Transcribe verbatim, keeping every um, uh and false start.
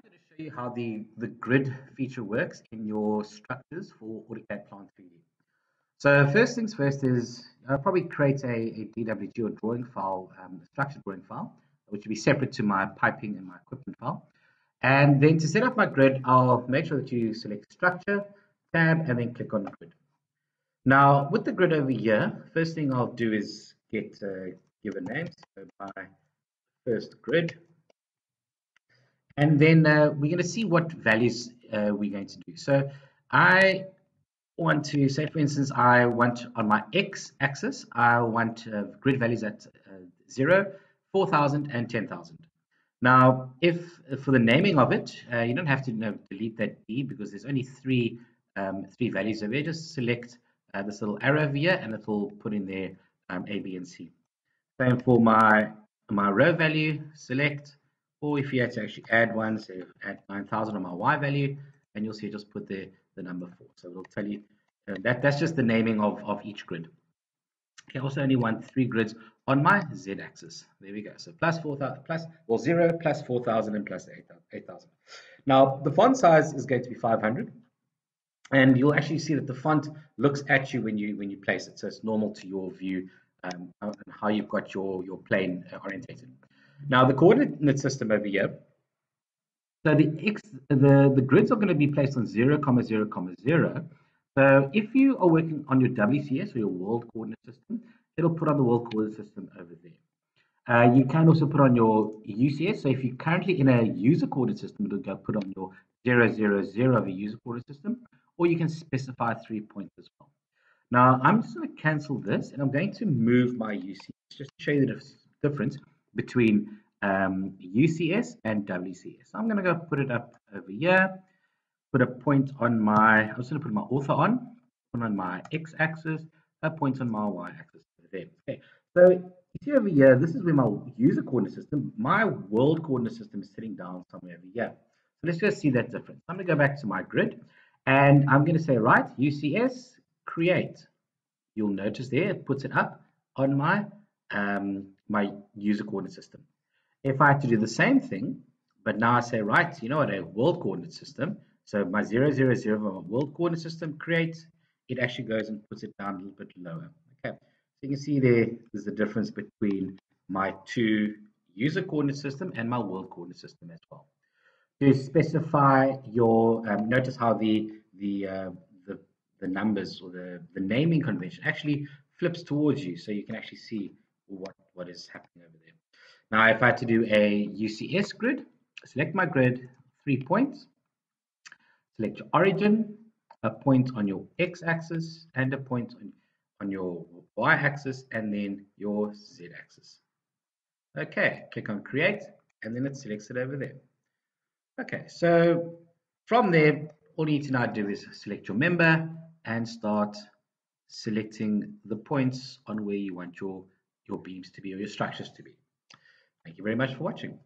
I'm going to show you how the, the grid feature works in your structures for AutoCAD Plant three D. So first things first is I'll probably create a, a D W G or drawing file, um, structure drawing file, which will be separate to my piping and my equipment file. And then to set up my grid, I'll make sure that you select structure, tab, and then click on grid. Now with the grid over here, first thing I'll do is get a given name, so my first grid. And then uh, we're going to see what values uh, we're going to do. So I want to say, for instance, I want on my x-axis, I want uh, grid values at uh, zero, four thousand, and ten thousand. Now, if for the naming of it, uh, you don't have to you know, delete that D because there's only three um, three values over here. Just select uh, this little arrow over here, and it will put in there um, A, B, and C. Same for my my row value. Select. Or if you had to actually add one, so add nine thousand on my Y value, and you'll see it just put there the number four. So it'll tell you uh, that that's just the naming of, of each grid. Okay, also only want three grids on my Z axis. There we go. So plus four thousand, plus, well, zero, plus four thousand, and plus eight thousand. Now, the font size is going to be five hundred, and you'll actually see that the font looks at you when you when you place it. So it's normal to your view um, and how you've got your, your plane orientated. Now the coordinate system over here, so the x the, the grids are going to be placed on zero, zero, zero. So if you are working on your W C S or your world coordinate system, it'll put on the world coordinate system over there. Uh, you can also put on your U C S. So if you're currently in a user coordinate system, it'll go put on your zero, zero, zero of a user coordinate system, or you can specify three points as well. Now I'm just going to cancel this, and I'm going to move my U C S just to show you the difference between um, U C S and W C S. So I'm going to go put it up over here, put a point on my, I'm just going to put my author on, put on my x-axis, a point on my y-axis there. Okay, so you see over here, this is where my user coordinate system, my world coordinate system is sitting down somewhere over here. So let's just see that difference. I'm going to go back to my grid, and I'm going to say, right, U C S, create. You'll notice there, it puts it up on my um, my user coordinate system. If I had to do the same thing, but now I say, right, you know what, a world coordinate system, so my zero, zero, zero of my world coordinate system, create, it actually goes and puts it down a little bit lower. Okay, so you can see there, there's the difference between my two user coordinate system and my world coordinate system as well. To specify your, um, notice how the, the, uh, the, the numbers or the, the naming convention actually flips towards you, so you can actually see what what is happening over there. Now, if I had to do a U C S grid, select my grid, three points, select your origin, a point on your x-axis, and a point on, on your y-axis, and then your z-axis. Okay, click on create, and then it selects it over there. Okay, so from there, all you need to now do is select your member and start selecting the points on where you want your your beams to be or your structures to be. Thank you very much for watching.